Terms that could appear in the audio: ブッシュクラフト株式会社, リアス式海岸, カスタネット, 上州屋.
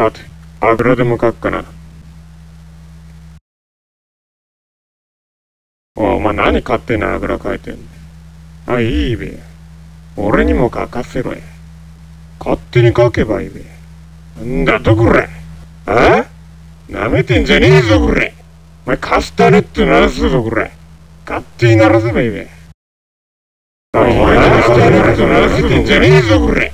あと、油でもかくかな。お前何勝手なあぐらかいてんの。あ、いいべ。俺にも書かせろや。勝手に書けばいいべ。んだとこれ。あ？なめてんじゃねえぞこれ。お前カスタネット鳴らすぞこれ。勝手に鳴らせばいいべ。お前カスタネット鳴らせてんじゃねえぞこれ。